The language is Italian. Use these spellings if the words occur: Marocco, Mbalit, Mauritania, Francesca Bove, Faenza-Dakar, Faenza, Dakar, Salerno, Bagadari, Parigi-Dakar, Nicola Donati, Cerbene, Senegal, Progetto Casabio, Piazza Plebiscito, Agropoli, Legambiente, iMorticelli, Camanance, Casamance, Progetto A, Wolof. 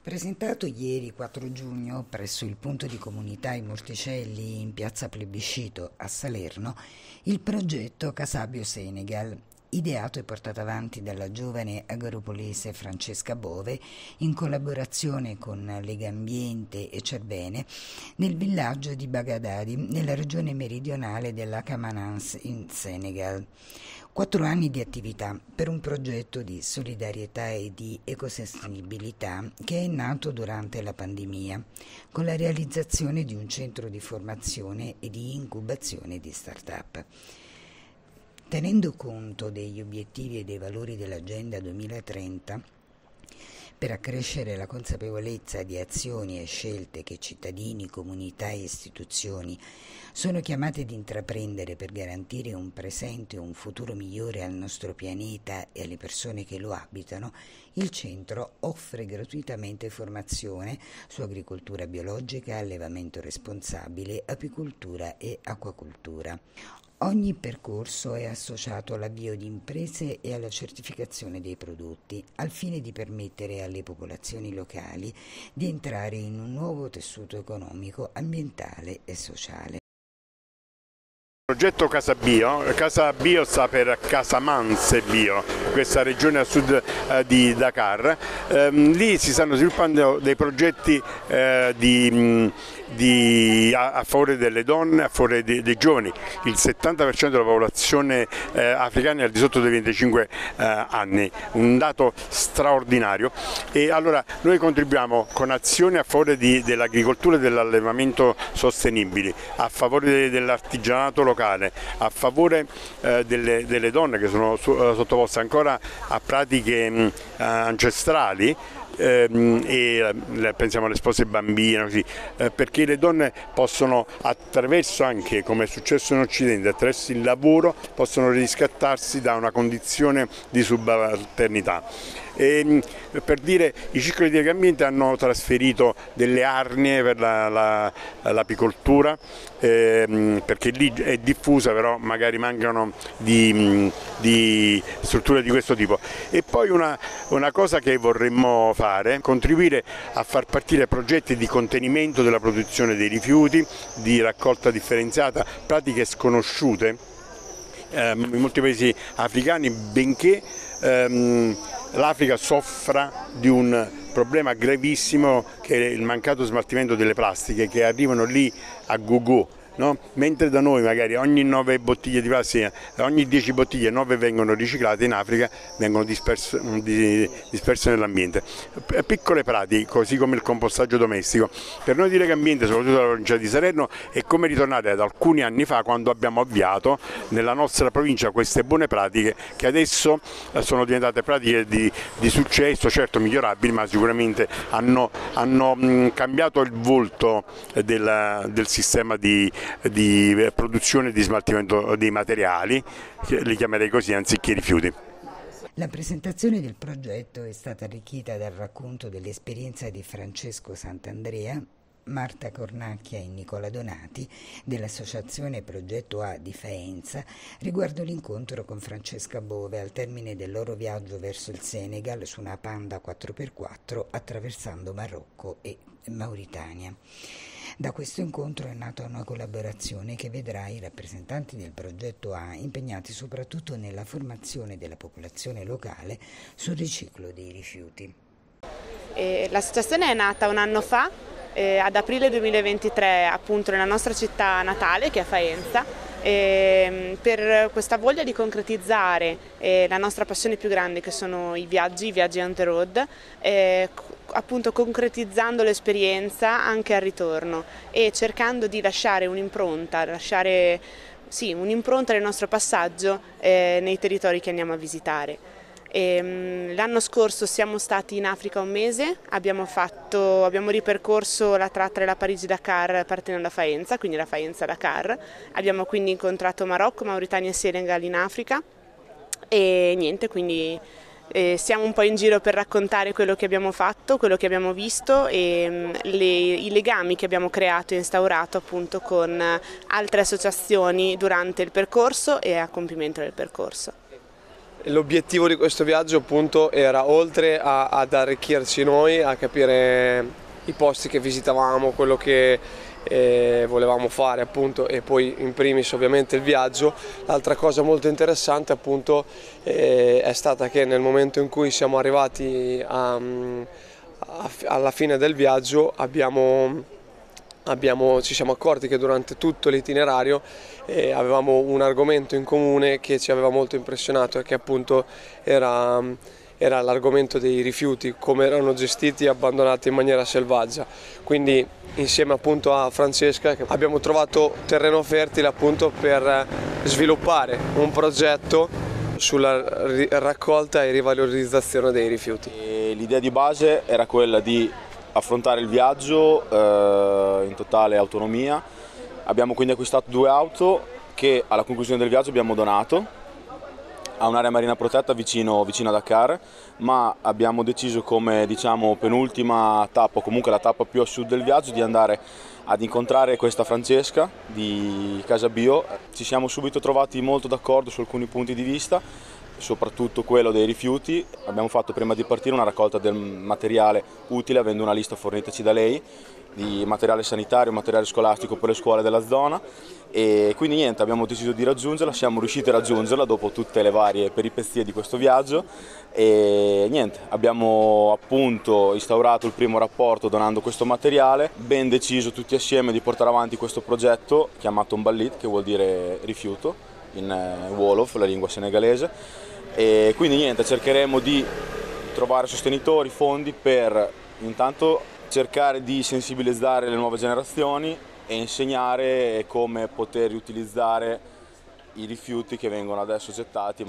Presentato ieri 4 giugno presso il punto di comunità I Morticelli in Piazza Plebiscito a Salerno, il progetto Casabio Senegal, ideato e portato avanti dalla giovane agropolese Francesca Bove in collaborazione con Legambiente e Cerbene nel villaggio di Bagadari, nella regione meridionale della Camanance in Senegal. 4 anni di attività per un progetto di solidarietà e di ecosostenibilità che è nato durante la pandemia, con la realizzazione di un centro di formazione e di incubazione di start-up. Tenendo conto degli obiettivi e dei valori dell'Agenda 2030, per accrescere la consapevolezza di azioni e scelte che cittadini, comunità e istituzioni sono chiamate ad intraprendere per garantire un presente e un futuro migliore al nostro pianeta e alle persone che lo abitano, il centro offre gratuitamente formazione su agricoltura biologica, allevamento responsabile, apicoltura e acquacoltura. Ogni percorso è associato all'avvio di imprese e alla certificazione dei prodotti, al fine di permettere alle popolazioni locali di entrare in un nuovo tessuto economico, ambientale e sociale. Progetto Casabio. Casabio sta per Casamance Bio, questa regione a sud di Dakar. Lì si stanno sviluppando dei progetti a favore delle donne, a favore dei giovani. Il 70% della popolazione africana è al di sotto dei 25 anni, un dato straordinario. E allora noi contribuiamo con azioni a favore dell'agricoltura e dell'allevamento sostenibili, a favore dell'artigianato locale, a favore delle donne che sono sottoposte ancora a pratiche ancestrali, e pensiamo alle spose bambine, così, perché le donne possono, attraverso anche, come è successo in Occidente, attraverso il lavoro, possono riscattarsi da una condizione di subalternità. E, per dire, i circoli di Legambiente hanno trasferito delle arnie per l'apicoltura, perché lì è diffusa, però magari mancano di strutture di questo tipo. E poi una cosa che vorremmo fare, contribuire a far partire progetti di contenimento della produzione dei rifiuti, di raccolta differenziata, pratiche sconosciute in molti paesi africani, benché l'Africa soffra di un problema gravissimo che è il mancato smaltimento delle plastiche che arrivano lì a go-go, no? Mentre da noi magari ogni 9 bottiglie di plastica, ogni 10 bottiglie 9 vengono riciclate, in Africa vengono disperse nell'ambiente. Piccole pratiche, così come il compostaggio domestico. Per noi di Legambiente, soprattutto dalla provincia di Salerno, è come ritornare ad alcuni anni fa, quando abbiamo avviato nella nostra provincia queste buone pratiche che adesso sono diventate pratiche di successo, certo migliorabili, ma sicuramente hanno cambiato il volto del sistema di produzione e di smaltimento dei materiali, li chiamerei così, anziché rifiuti. La presentazione del progetto è stata arricchita dal racconto dell'esperienza di Francesco Sant'Andrea, Marta Cornacchia e Nicola Donati dell'associazione Progetto A di Faenza riguardo l'incontro con Francesca Bove al termine del loro viaggio verso il Senegal su una Panda 4x4 attraversando Marocco e Mauritania. Da questo incontro è nata una collaborazione che vedrà i rappresentanti del progetto A impegnati soprattutto nella formazione della popolazione locale sul riciclo dei rifiuti. L'associazione è nata un anno fa, ad aprile 2023, appunto nella nostra città natale che è Faenza, per questa voglia di concretizzare la nostra passione più grande che sono i viaggi on the road, appunto concretizzando l'esperienza anche al ritorno e cercando di lasciare un'impronta, del nostro passaggio nei territori che andiamo a visitare. L'anno scorso siamo stati in Africa un mese, abbiamo ripercorso la tratta della Parigi-Dakar partendo da Faenza, quindi la Faenza-Dakar, abbiamo quindi incontrato Marocco, Mauritania e Senegal in Africa e niente, quindi siamo un po' in giro per raccontare quello che abbiamo fatto, quello che abbiamo visto e i legami che abbiamo creato e instaurato appunto con altre associazioni durante il percorso e a compimento del percorso. L'obiettivo di questo viaggio appunto era, oltre ad arricchirci noi, a capire i posti che visitavamo, quello che volevamo fare appunto, e poi in primis ovviamente il viaggio, l'altra cosa molto interessante appunto è stata che nel momento in cui siamo arrivati alla fine del viaggio ci siamo accorti che durante tutto l'itinerario avevamo un argomento in comune che ci aveva molto impressionato, e che appunto era l'argomento dei rifiuti, come erano gestiti e abbandonati in maniera selvaggia. Quindi insieme appunto a Francesca abbiamo trovato terreno fertile appunto per sviluppare un progetto sulla raccolta e rivalorizzazione dei rifiuti. L'idea di base era quella di affrontare il viaggio in totale autonomia. Abbiamo quindi acquistato 2 auto che alla conclusione del viaggio abbiamo donato a un'area marina protetta vicino a Dakar, ma abbiamo deciso come, diciamo, penultima tappa, o comunque la tappa più a sud del viaggio, di andare ad incontrare questa Francesca di Casabio. Ci siamo subito trovati molto d'accordo su alcuni punti di vista, soprattutto quello dei rifiuti. Abbiamo fatto prima di partire una raccolta del materiale utile, avendo una lista fornitaci da lei, di materiale sanitario, materiale scolastico per le scuole della zona, e quindi niente, abbiamo deciso di raggiungerla, siamo riusciti a raggiungerla dopo tutte le varie peripezie di questo viaggio, e niente, abbiamo appunto instaurato il primo rapporto donando questo materiale, ben deciso tutti assieme di portare avanti questo progetto chiamato Mbalit, che vuol dire rifiuto in Wolof, la lingua senegalese, e quindi niente, cercheremo di trovare sostenitori, fondi per intanto cercare di sensibilizzare le nuove generazioni e insegnare come poter riutilizzare i rifiuti che vengono adesso gettati.